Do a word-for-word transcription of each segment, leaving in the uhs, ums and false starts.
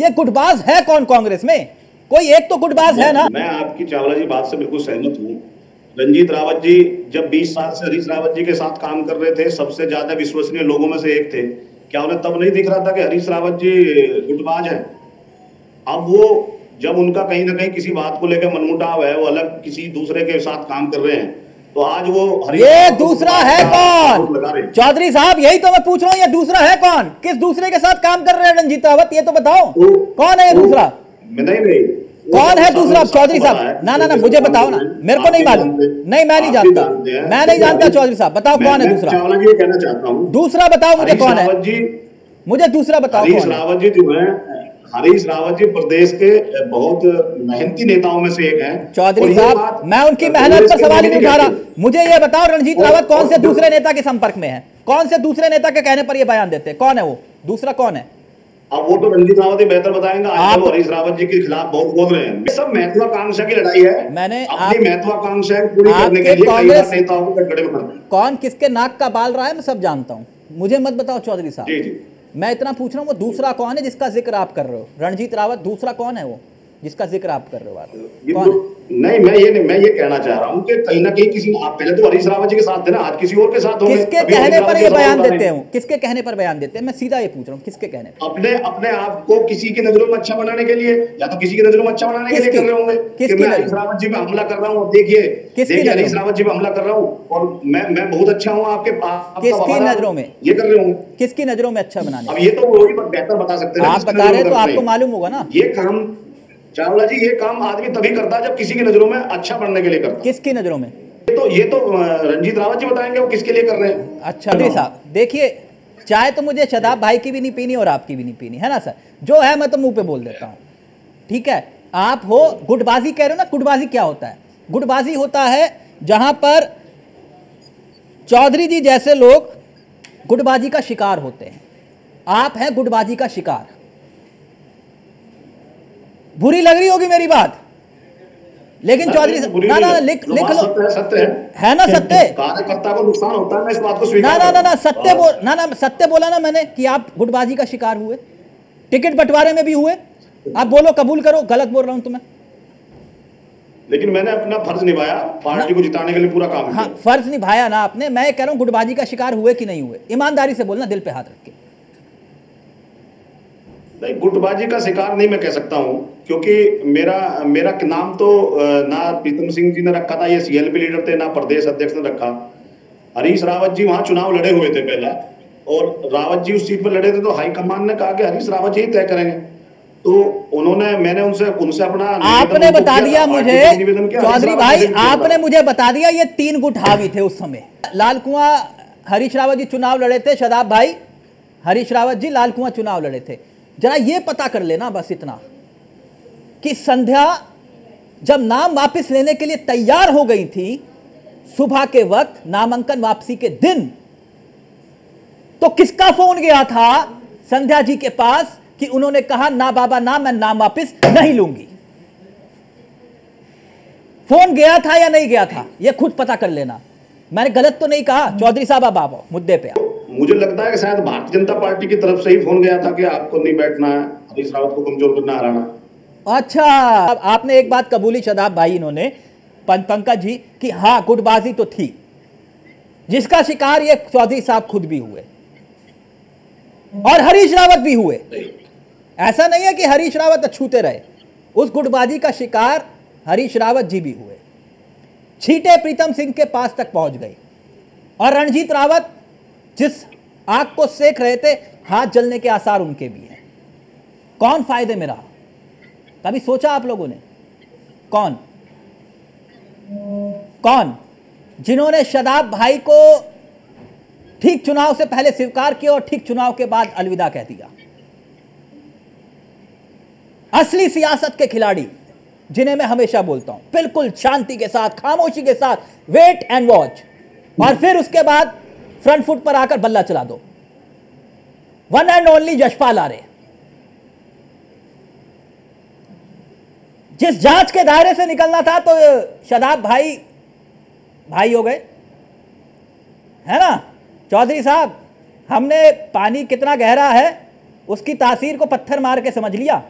ये गुटबाज है कौन कांग्रेस में? कोई एक तो गुटबाज है ना। मैं आपकी चावला जी बात से बिल्कुल सहमत हूँ। रंजीत रावत जी जब बीस साल से हरीश रावत जी के साथ काम कर रहे थे, सबसे ज्यादा विश्वसनीय लोगों में से एक थे। क्या उन्हें तब नहीं दिख रहा था कि हरीश रावत जी गुटबाज है? अब वो जब उनका कहीं ना कहीं किसी बात को लेकर मनमुटाव है, वो अलग किसी दूसरे के साथ काम कर रहे हैं, तो आज वो ये दूसरा है कौन? चौधरी साहब यही तो मैं पूछ रहा हूँ, ये दूसरा है कौन? किस दूसरे के साथ काम कर रहे हैं रंजीत रावत, ये तो बताओ तो, कौन है ये दूसरा? नहीं नहीं कौन है दूसरा? चौधरी साहब ना ना ना मुझे बताओ ना, मेरे को नहीं मालूम, नहीं मैं नहीं जानता, मैं नहीं जानता। चौधरी साहब बताओ कौन है दूसरा, दूसरा बताओ मुझे कौन है, मुझे दूसरा बताओ। हरीश रावत जी जो है, हरीश रावत जी प्रदेश के बहुत मेहनती नेताओं में से एक हैं। चौधरी साहब मैं उनकी मेहनत पर सवाल ही उठा रहा, मुझे ये बताओ रंजीत रावत कौन से दूसरे नेता के संपर्क में है, कौन से दूसरे नेता के कहने पर ये बयान देते हैं, कौन है वो दूसरा, कौन है? अब वो तो रंजीत रावत ही बेहतर बताएंगे। आज वो हरीश रावत जी के खिलाफ बहुत बोल रहे हैं, सब महत्वाकांक्षा की लड़ाई है। मैंने अपनी महत्वाकांक्षाएं पूरी करने के लिए कांग्रेस नेताओं को गठबंधन में खड़ा, कौन किसके नाक का बाल रहा है मैं सब जानता हूँ, मुझे मत बताओ चौधरी साहब। मैं इतना पूछ रहा हूँ वो दूसरा कौन है जिसका जिक्र आप कर रहे हो? रणजीत रावत दूसरा कौन है वो जिसका जिक्र आप कर रहे हो? आप नहीं, मैं ये नहीं, मैं ये कहना चाह रहा हूँ कि कहीं ना कहीं किसी, आप पहले तो हरीश रावत जी के साथ थे ना, आज किसी और के साथ हो गए। किसके कहने पर ये बयान देते हैं? किसके कहने पर बयान देते हैं? मैं सीधा ये पूछ रहा हूँ, किसके कहने पर? अपने अपने आप को किसी की नजरों में अच्छा बनाने के लिए, या तो किसी की नजरों में अच्छा बनाने के लिए कर रहे होंगे कि मैं हरीश रावत जी पे हमला कर रहा हूँ, देखिए देखिए हरीश रावत जी पे हमला कर रहा हूँ और मैं मैं बहुत अच्छा हूँ आपके पास, किसकी नजरों में ये कर रहे होंगे, किसकी नजरों में अच्छा बनाने? अब ये तो वही बेहतर बता सकते हैं, आप बता रहे हैं तो आपको मालूम होगा ना। ये काम चावला जी, ये काम आदमी तभी करता है जब किसी की नजरों में अच्छा बनने के लिए करता है। किसकी नजरों में? ये तो ये तो रंजीत रावत जी बताएंगे वो किसके लिए कर रहे हैं। अच्छा जी साहब देखिए, चाय तो मुझे शदाब भाई की भी नहीं पीनी और आपकी भी नहीं पीनी है ना सर, जो है मैं तो मुंह पे बोल देता हूँ, ठीक है। आप हो गुटबाजी कह रहे हो ना, गुटबाजी क्या होता है? गुटबाजी होता है जहाँ पर चौधरी जी जैसे लोग गुटबाजी का शिकार होते हैं। आप हैं गुटबाजी का शिकार। बुरी लग रही होगी मेरी बात, लेकिन चौधरी ना ना लिख लिख लो, सत्य है ना, सत्य कार्यकर्ता को नुकसान होता है, मैं इस बात को स्वीकार ना ना ना सत्य बोल ना ना सत्य बोला ना मैंने कि आप गुटबाजी का शिकार हुए, टिकट बंटवारे में भी हुए। आप बोलो, कबूल करो, गलत बोल रहा हूं तो मैं, लेकिन मैंने अपना फर्ज निभाया, पार्टी को जिताने के लिए पूरा काम। हाँ, फर्ज निभाया ना आपने। मैं कह रहा हूँ गुटबाजी का शिकार हुए कि नहीं हुए, ईमानदारी से बोलना, दिल पे हाथ रख के। नहीं, गुटबाजी का शिकार नहीं मैं कह सकता हूं, क्योंकि मेरा मेरा नाम तो ना प्रीतम सिंह जी ने रखा था, ये सीएलपी लीडर थे, ना प्रदेश अध्यक्ष ने रखा। हरीश रावत जी वहां चुनाव लड़े हुए थे पहले, और रावत जी उस सीट पर लड़े थे, तो हाईकमान ने कहा कि हरीश रावत जी तय करेंगे, तो उन्होंने मैंने उनसे उनसे अपना आपने बता दिया मुझे चौधरी भाई, आपने मुझे बता दिया ये तीन गुट हावी थे उस समय। लाल कुआं हरीश रावत जी चुनाव लड़े थे, शदाब भाई हरीश रावत जी लाल कुआं चुनाव लड़े थे। जरा ये पता कर लेना बस इतना कि संध्या जब नाम वापस लेने के लिए तैयार हो गई थी सुबह के वक्त, नामांकन वापसी के दिन, तो किसका फोन गया था संध्या जी के पास कि उन्होंने कहा ना बाबा ना, मैं नाम वापस नहीं लूंगी। फोन गया था या नहीं गया था यह खुद पता कर लेना, मैंने गलत तो नहीं कहा। चौधरी साहब अब आप मुद्दे पे आओ। मुझे लगता है कि शायद भारतीय जनता पार्टी की तरफ से ही फोन गया था कि आपको नहीं बैठना है, हरीश रावत को कमजोर करना, हराना। अच्छा, अब आपने एक बात कबूली शदाब भाई, इन्होंने पंकज जी कि हाँ गुटबाजी तो थी जिसका शिकार ये चौधरी साहब खुद भी हुए और हरीश रावत भी हुए। ऐसा नहीं है कि हरीश रावत अछूते रहे, उस गुटबाजी का शिकार हरीश रावत जी भी हुए। छींटे प्रीतम सिंह के पास तक पहुंच गई और रणजीत रावत जिस आग को सेक रहे थे, हाथ जलने के आसार उनके भी हैं। कौन फायदे में रहा, कभी सोचा आप लोगों ने? कौन कौन जिन्होंने शदाब भाई को ठीक चुनाव से पहले स्वीकार किया और ठीक चुनाव के बाद अलविदा कह दिया। असली सियासत के खिलाड़ी जिन्हें मैं हमेशा बोलता हूं, बिल्कुल शांति के साथ, खामोशी के साथ, वेट एंड वॉच, और फिर उसके बाद फ्रंट फुट पर आकर बल्ला चला दो। वन एंड ओनली यशपाल आ रहे, जिस जांच के दायरे से निकलना था तो शदाब भाई भाई हो गए, है ना? चौधरी साहब हमने पानी कितना गहरा है उसकी तासीर को पत्थर मार के समझ लिया।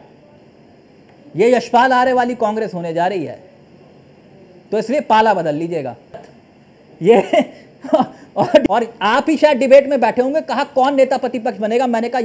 ये यशपाल आरे वाली कांग्रेस होने जा रही है, तो इसलिए पाला बदल लीजिएगा ये। और, और आप ही शायद डिबेट में बैठे होंगे, कहा कौन नेता प्रतिपक्ष बनेगा, मैंने कहा